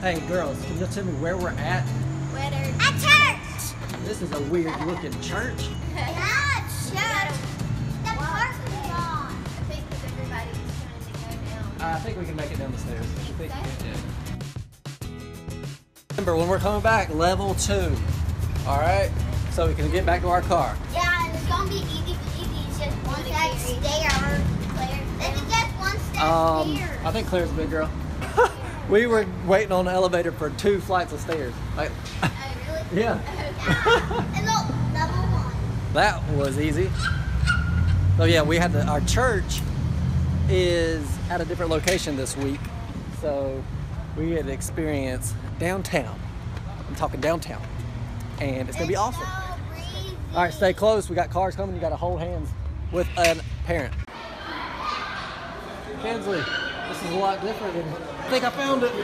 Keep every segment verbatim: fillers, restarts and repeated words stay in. Hey girls, can you tell me where we're at? Where at church! This is a weird looking church. Yeah, church! The park is on! I think because everybody's trying to go down. Uh, I think we can make it down the stairs. I think we can. Remember, when we're coming back, level two. Alright? So we can get back to our car. Yeah, and it's gonna be easy peasy. It's just one stair. Claire. It's just one stair. Um, I think Claire's a big girl. We were waiting on the elevator for two flights of stairs. Like, oh, really? Yeah. And look, level one. That was easy. So yeah, we had the, our church is at a different location this week. So we had to experience downtown. I'm talking downtown. And it's gonna be awesome. So all right, stay close. We got cars coming. You gotta hold hands with a parent. Kinsley, this is a lot different than I think I found it. This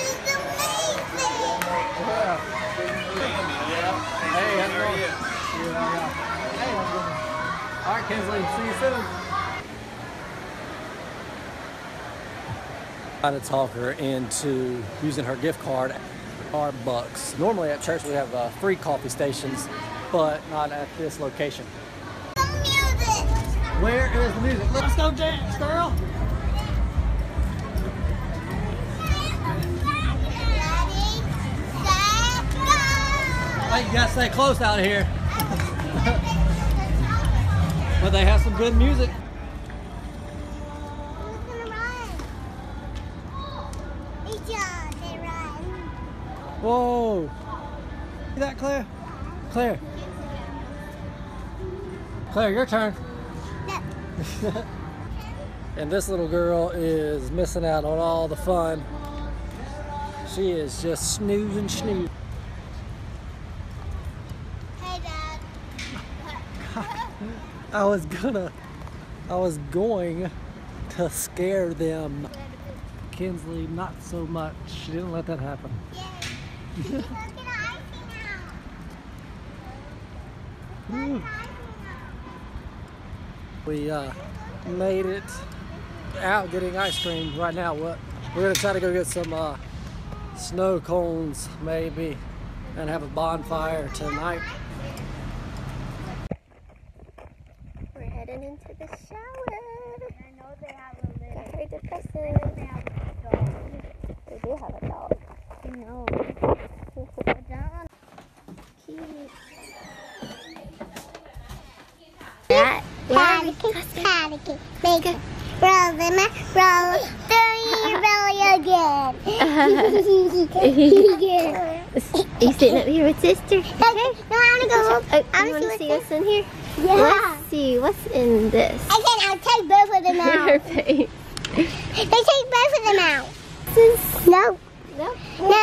is the amazing! Yeah. Hey, how's it going? Hey, how's it going? All right, Kinsley, see you soon. Trying to talk her into using her gift card at Starbucks. Normally at church we have uh, free coffee stations, but not at this location. The music! Where is the music? Let's go dance, girl! Hey, you gotta stay close out here. But they have some good music. Who's gonna run? It's y'all, they run. Whoa. See that, Claire? Claire. Claire, your turn. No. And this little girl is missing out on all the fun. She is just snoozing, snoozing. I was gonna, I was going to scare them. Kinsley, not so much. She didn't let that happen. Yay. We uh, made it out getting ice cream right now. We're gonna try to go get some uh, snow cones maybe and have a bonfire tonight. Into the shower. I know they have a little. That's very depressing. They have a dog. They do have a dog. I know. That is panicking. Make a roll in my roll. Three roll again. Are you sitting up here with sister? Okay. No, I want to go. Oh, you want to see us in here? Yeah. Let's see what's in this. I can. I'll take both of them out. Perfect. They take both of them out. No. No. No.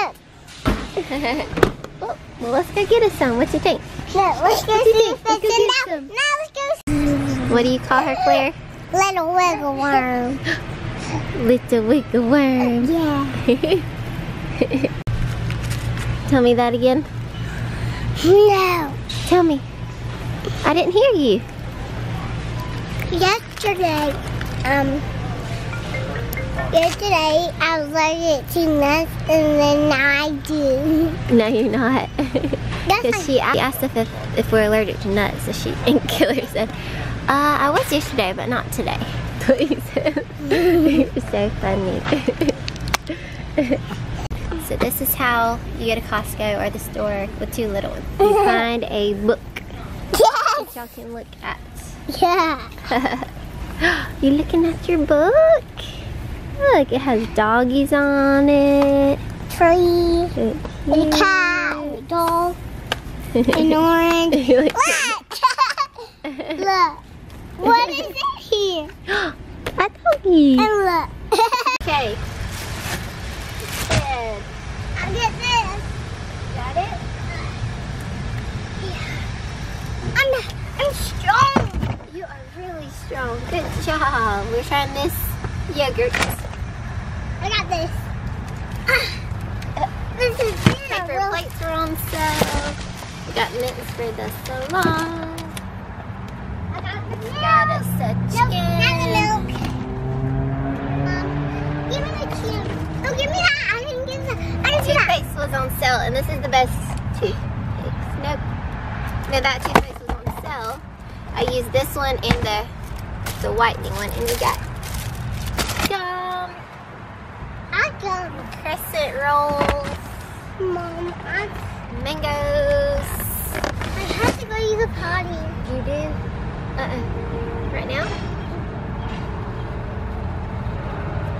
Well, let's go get us some. What you think? No. Let's go see if it's in them. No. Let's go. What do you call her, Claire? Little wiggle worm. Little wiggle worm. Yeah. Tell me that again. No. Tell me. I didn't hear you. Yesterday, um, yesterday I was allergic to nuts and then now I do. No, you're not. Because she asked if, if we're allergic to nuts, so she and Killer said, uh, I was yesterday, but not today. Please. You're so funny. So this is how you go to Costco or the store with two little ones. You find a book. Yes. Y'all can look at. Yeah. You looking at your book? Look, it has doggies on it. Tree. And a cat. A dog. An orange. Look. Look. What is it here? A doggy. And look. Okay. I'll get this. Got it? I'm, I'm strong. You are really strong. Good job. We're trying this yogurt. I got this. Uh, this is paper real... plates are on sale. We got mints for the salon. I got the milk. We got us a chicken. Nope, not the milk. Mom, give me the cute. and this is the best toothpicks. Nope. No, that toothpaste was on sale. I used this one and the the whitening one, and we got gum. I got crescent rolls. Mom, I mangoes. I have to go use a potty. You do? Uh-uh. Right now?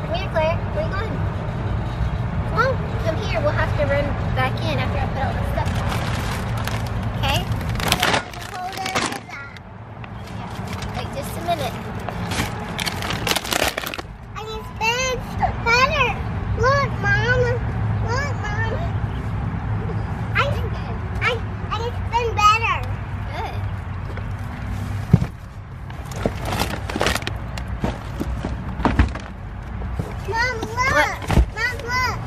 Come here, Claire. Where are you going? Come on. Come here. We'll have to run back in after I put all this stuff on. Okay? Hold on to that. Yeah. Wait just a minute. I need spinach butter. Look, Mom. Look, Mom. I, I, I need spin better. Good. Mom, look. What? Mom, look.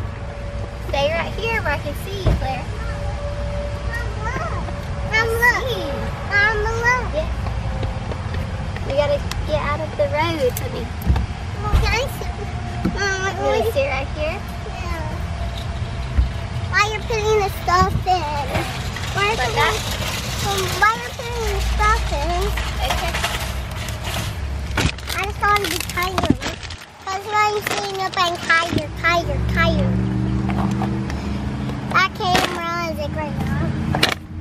Stay right here where I can see you, Claire. Get out of the road, honey. Well, can I sit? Mom, you want to sit right here? Yeah. Why are you putting the stuff in? Why are you that? Why are you putting the stuff in? Okay. I just want to be tired. That's why I'm sitting up and tired, tired, tired. That camera is a great job.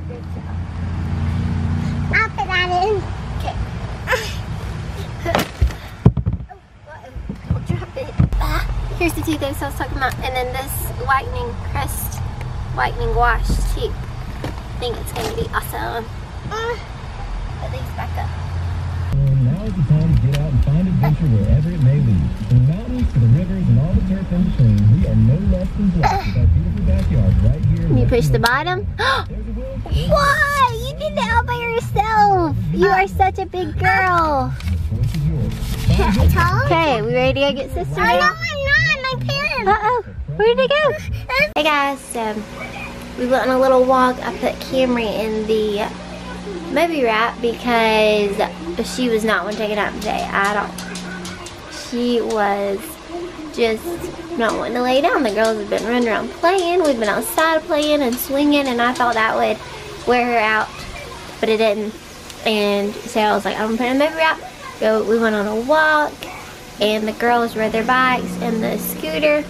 Good job. I'll put that in. Here's the toothpaste I was talking about, and then this whitening crest, whitening wash too. I think it's going to be awesome. Uh, put these back up. And now is the time to get out and find adventure wherever it may lead. From the mountains to the rivers and all the turf in between, we are no less than blessed with our beautiful backyard right here. Can you push the bottom? Why? You did that all by yourself. You are such a big girl. Okay, we ready to go get sister? I know. Uh-oh, where did it go? Hey guys, so we went on a little walk. I put Camry in the movie wrap because she was not one taking out today at all. She was just not wanting to lay down. The girls have been running around playing. We've been outside playing and swinging, and I thought that would wear her out, but it didn't. And so I was like, I'm going to put in a movie wrap. So we went on a walk, and the girls rode their bikes and the scooter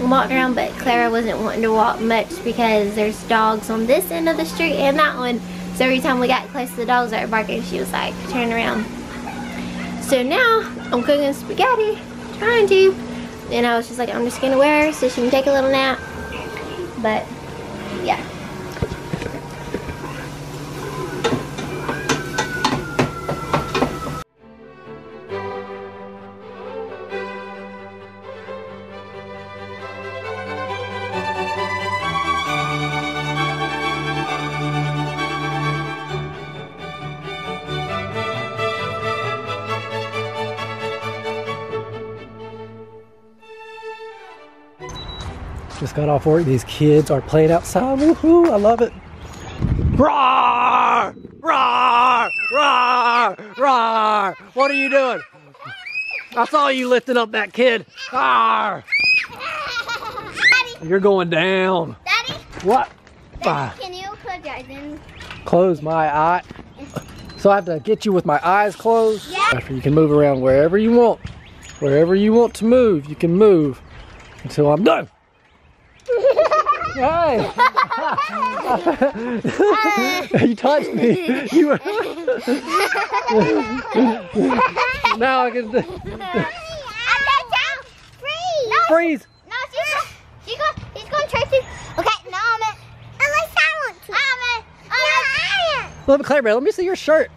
and walked around, but Clara wasn't wanting to walk much because there's dogs on this end of the street and that one. So every time we got close to the dogs that were barking, she was like, turn around. So now I'm cooking spaghetti, trying to, and I was just like, I'm just gonna wear her so she can take a little nap. But yeah. Just got off work. These kids are playing outside. Woohoo! I love it. Roar! Roar! Roar! Roar! What are you doing? I saw you lifting up that kid. Roar! Daddy. You're going down. Daddy? What? Daddy, can you close your eyes in? Close my eye. So I have to get you with my eyes closed? Yeah. After you can move around wherever you want. Wherever you want to move, you can move until I'm done. Hey! You touched me. You were... Now I can. I'm back down. Freeze! No, Freeze! No, she's going. She's going. Tracy. Okay. No, I'm in. Unless I want to. I'm in. I'm in. Let me, Claire, let me see your shirt.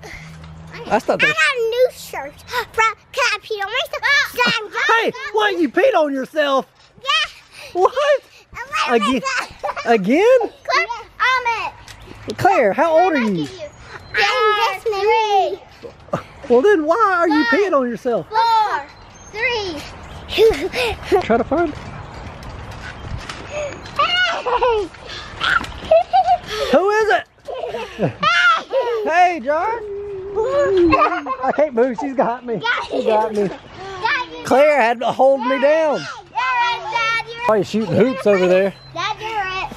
That's not. I got a new shirt. From, can I pee on myself? Hey! Why you peed on yourself? Yeah. What? Again? Again? Claire, I'm it. Claire, how old are you? I'm just three. Well then, why are Four. you peeing on yourself? Four, three. Try to find. Hey. Who is it? Hey, Jar. I can't move. She's got me. Got she got me. Got you. Claire had to hold me down. Why are you shooting hoops over there? Dad, you're it.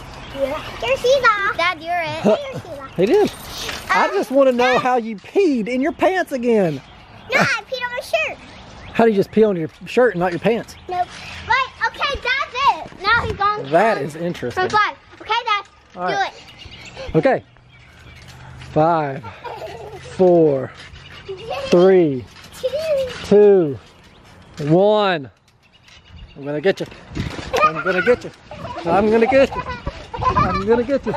Yeah. Here's Eva. Dad, you're it. Here's Eva. It is. Um, I just want to know Dad. How you peed in your pants again. No, I peed on my shirt. How do you just pee on your shirt and not your pants? Nope. Wait, okay, that's it. Now he's gone. That is interesting. From five. Okay, Dad, all do right. it. Okay. Five, four, three, two, one. I'm gonna get you. I'm gonna get you. I'm gonna get you. I'm gonna get you.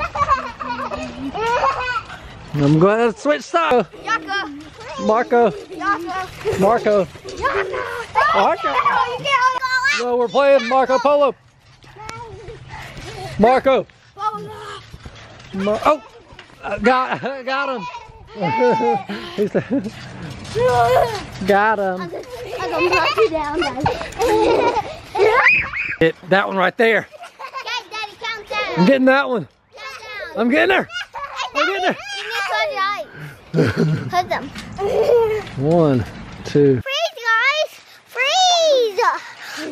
I'm gonna switch sides. Marco. Marco. Marco. Marco. No, we're playing Marco Polo. Marco. Mar oh, I got, I got him. He's the, got him. I'm gonna, I'm gonna knock you down, guys. It, that one right there. Okay, Daddy, count down. I'm getting that one. Count down. I'm getting her. I'm getting her. Hold them. One, two. Freeze, guys! Freeze!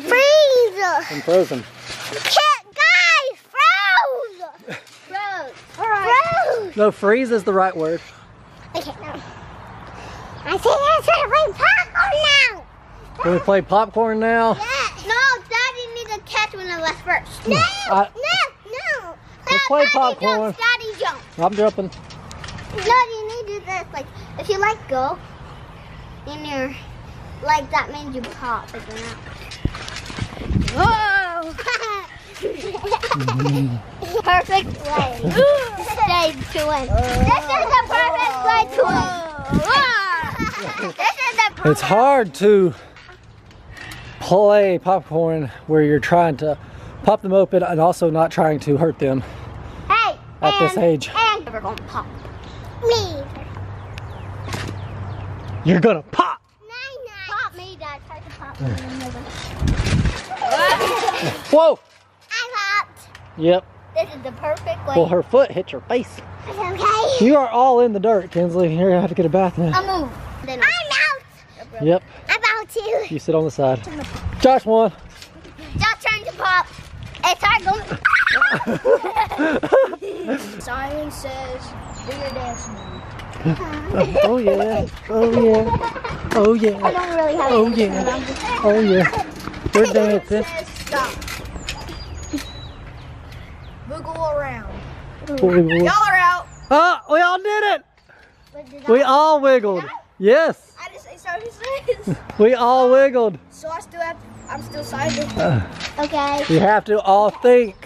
Freeze! I'm frozen. Can't, guys! Froze! Froze. All right. Froze. No, freeze is the right word. Okay, no. I think I'm trying to play popcorn now. Can we play popcorn now? Yes. No, Daddy needs to catch one of us first. No, I, no, no. Let's play Daddy popcorn. Jumps, Daddy jumps. I'm jumping. Daddy, like if you like go in your like that means you pop again out. Whoa! Perfect way. Stay to win. This is the perfect way to win. This is the perfect. It's hard to play popcorn where you're trying to pop them open and also not trying to hurt them. Hey, at and, this age. And we're gonna pop. Me. You're gonna pop! Nine, nine. Pop me, Dad. Try to pop me. Whoa! I popped. Yep. This is the perfect way. Well, her foot hit your face. It's okay. You are all in the dirt, Kinsley. You're gonna have to get a bath now. I'll move. I'm out. Yep. I'm out too. You sit on the side. Josh won. Josh turned to pop. It's hard going. Simon says, do your dance move. Oh yeah, oh yeah, oh yeah, I don't really have oh yeah, oh yeah, we're dancing. Stop. Boogle around. Y'all are out. Oh, we all did it. Did we all wiggled. Yes. I just say sorry. We all wiggled. So I still have, I'm still silent. Uh, okay. We have to all think.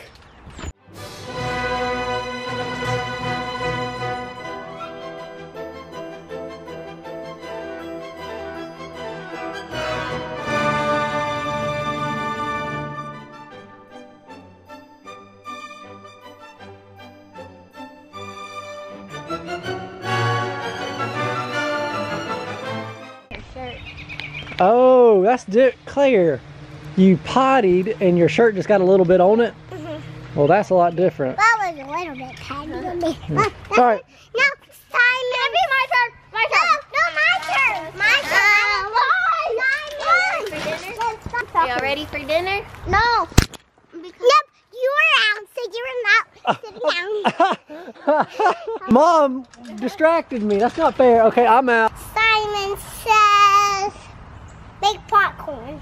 Oh, that's clear. You pottied and your shirt just got a little bit on it. Mm-hmm. Well, that's a lot different. That was a little bit tiny on me. Yeah. Well, all right. No, Simon. Can it be my turn? My turn. No, no, my turn. My turn. Uh, why? Simon. For dinner? Are y'all ready for dinner? No. Because yep. You were out, so you were not sitting down. Mom distracted me. That's not fair. Okay, I'm out. Simon says, make popcorn.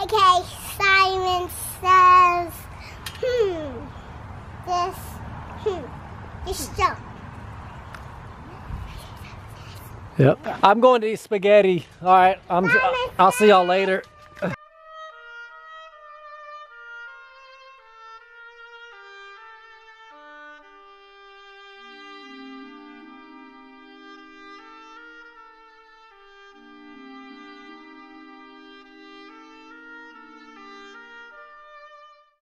Okay, Simon says, hmm, this, hmm, it's jump. Yep. I'm going to eat spaghetti. All right. I'm, I'll see y'all later.